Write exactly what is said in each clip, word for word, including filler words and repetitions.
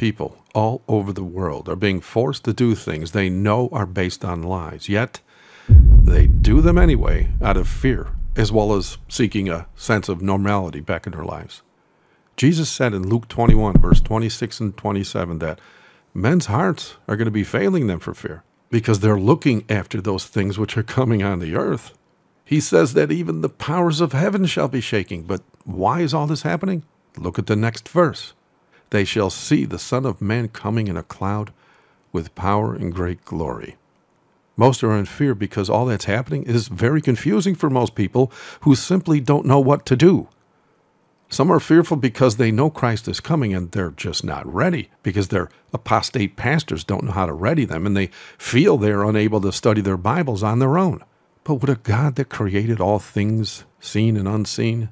people all over the world are being forced to do things they know are based on lies, yet they do them anyway out of fear, as well as seeking a sense of normality back in their lives. Jesus said in Luke twenty-one, verse twenty-six and twenty-seven, that men's hearts are going to be failing them for fear, because they're looking after those things which are coming on the earth. He says that even the powers of heaven shall be shaking. But why is all this happening? Look at the next verse. They shall see the Son of Man coming in a cloud with power and great glory. Most are in fear because all that's happening is very confusing for most people who simply don't know what to do. Some are fearful because they know Christ is coming and they're just not ready, because their apostate pastors don't know how to ready them, and they feel they're unable to study their Bibles on their own. But would a God that created all things, seen and unseen,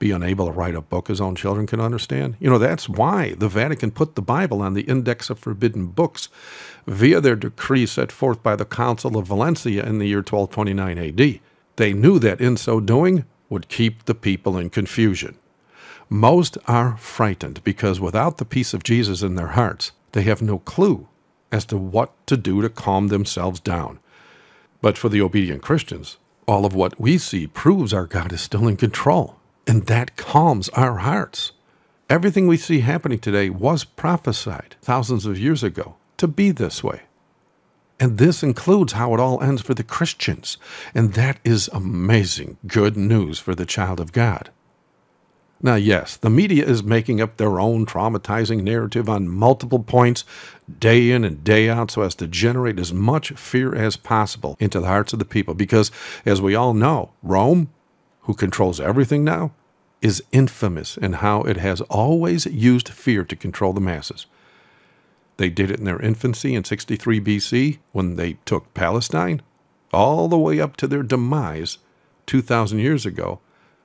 be unable to write a book his own children can understand? You know, that's why the Vatican put the Bible on the Index of Forbidden Books via their decree set forth by the Council of Valencia in the year twelve twenty-nine A D. They knew that in so doing would keep the people in confusion. Most are frightened because without the peace of Jesus in their hearts, they have no clue as to what to do to calm themselves down. But for the obedient Christians, all of what we see proves our God is still in control, and that calms our hearts. Everything we see happening today was prophesied thousands of years ago to be this way. And this includes how it all ends for the Christians, and that is amazing good news for the child of God. Now, yes, the media is making up their own traumatizing narrative on multiple points day in and day out so as to generate as much fear as possible into the hearts of the people. Because, as we all know, Rome, who controls everything now, is infamous in how it has always used fear to control the masses. They did it in their infancy in sixty-three B C when they took Palestine, all the way up to their demise two thousand years ago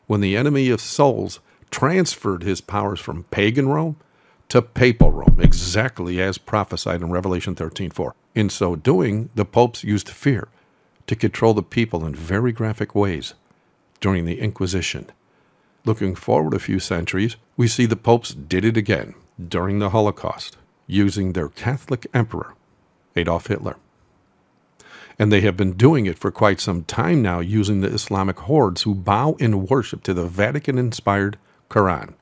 when the enemy of souls transferred his powers from pagan Rome to papal Rome, exactly as prophesied in Revelation thirteen four. In so doing, the popes used fear to control the people in very graphic ways during the Inquisition. Looking forward a few centuries, we see the popes did it again during the Holocaust, using their Catholic emperor, Adolf Hitler. And they have been doing it for quite some time now, using the Islamic hordes who bow in worship to the Vatican-inspired Quran.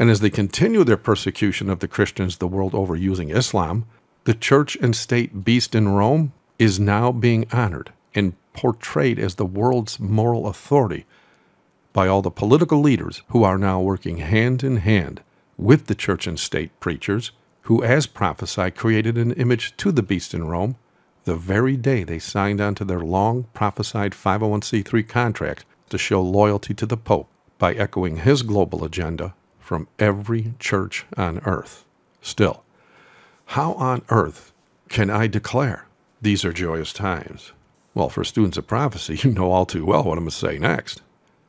And as they continue their persecution of the Christians the world over using Islam, the church and state beast in Rome is now being honored and portrayed as the world's moral authority by all the political leaders who are now working hand in hand with the church and state preachers who, as prophesied, created an image to the beast in Rome the very day they signed on to their long prophesied five oh one c three contract to show loyalty to the Pope by echoing his global agenda from every church on earth. Still, how on earth can I declare these are joyous times? Well, for students of prophecy, you know all too well what I'm going to say next.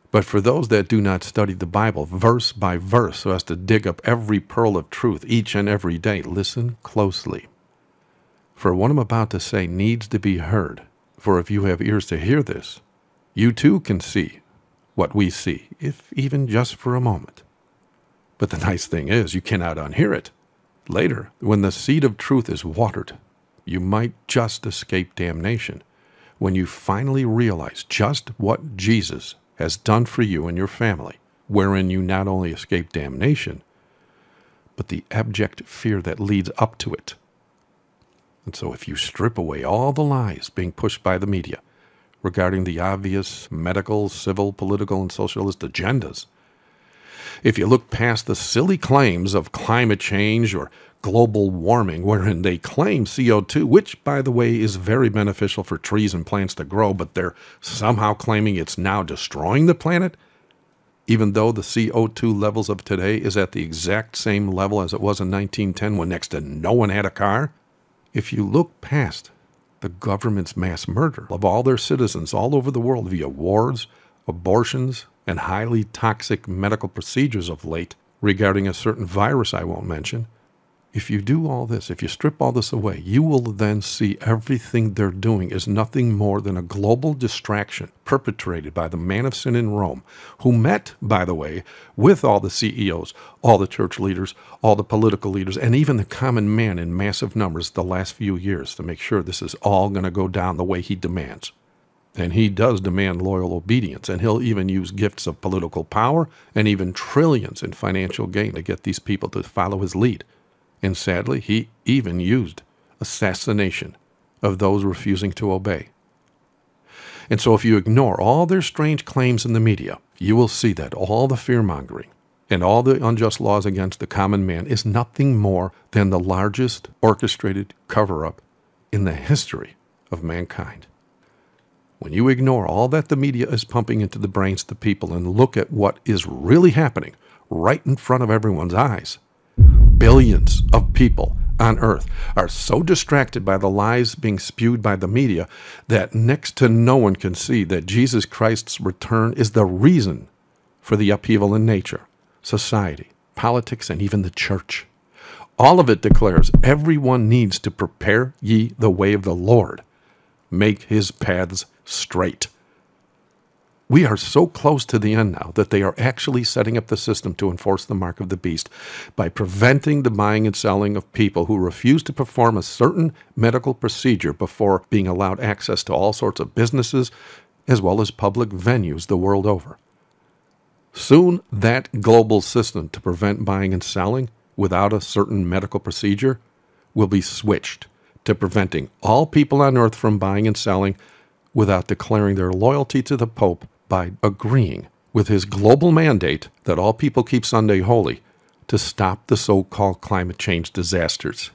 But for those that do not study the Bible verse by verse so as to dig up every pearl of truth each and every day, listen closely. For what I'm about to say needs to be heard. For if you have ears to hear this, you too can see what we see, if even just for a moment. But the nice thing is, you cannot unhear it. Later, when the seed of truth is watered, you might just escape damnation when you finally realize just what Jesus has done for you and your family, wherein you not only escape damnation, but the abject fear that leads up to it. And so if you strip away all the lies being pushed by the media regarding the obvious medical, civil, political, and socialist agendas, if you look past the silly claims of climate change or global warming, wherein they claim C O two, which, by the way, is very beneficial for trees and plants to grow, but they're somehow claiming it's now destroying the planet, even though the C O two levels of today is at the exact same level as it was in nineteen ten when next to no one had a car. If you look past the government's mass murder of all their citizens all over the world via wars, abortions, and highly toxic medical procedures of late regarding a certain virus I won't mention, If you do all this, if you strip all this away, you will then see everything they're doing is nothing more than a global distraction perpetrated by the man of sin in Rome, who met, by the way, with all the C E Os, all the church leaders, all the political leaders, and even the common man in massive numbers the last few years to make sure this is all going to go down the way he demands. And he does demand loyal obedience, and he'll even use gifts of political power and even trillions in financial gain to get these people to follow his lead. And sadly, he even used assassination of those refusing to obey. And so if you ignore all their strange claims in the media, you will see that all the fear-mongering and all the unjust laws against the common man is nothing more than the largest orchestrated cover-up in the history of mankind. When you ignore all that the media is pumping into the brains of the people and look at what is really happening right in front of everyone's eyes, billions of people on earth are so distracted by the lies being spewed by the media that next to no one can see that Jesus Christ's return is the reason for the upheaval in nature, society, politics, and even the church. All of it declares everyone needs to prepare ye the way of the Lord. Make his paths straight. We are so close to the end now that they are actually setting up the system to enforce the mark of the beast by preventing the buying and selling of people who refuse to perform a certain medical procedure before being allowed access to all sorts of businesses as well as public venues the world over. Soon that global system to prevent buying and selling without a certain medical procedure will be switched to preventing all people on earth from buying and selling without declaring their loyalty to the Pope by agreeing with his global mandate that all people keep Sunday holy to stop the so-called climate change disasters.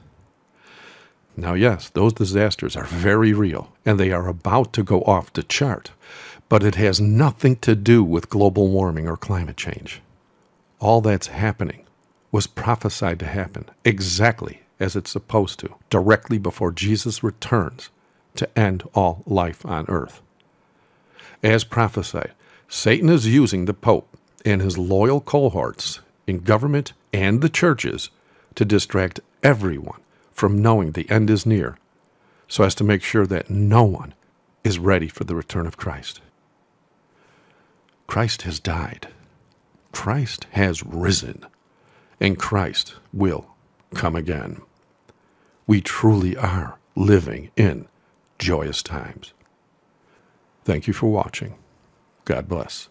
Now yes, those disasters are very real, and they are about to go off the chart, but it has nothing to do with global warming or climate change. All that's happening was prophesied to happen exactly as it's supposed to, directly before Jesus returns to end all life on earth. As prophesied, Satan is using the Pope and his loyal cohorts in government and the churches to distract everyone from knowing the end is near, so as to make sure that no one is ready for the return of Christ. Christ has died. Christ has risen. And Christ will come again. We truly are living in joyous times. Thank you for watching. God bless.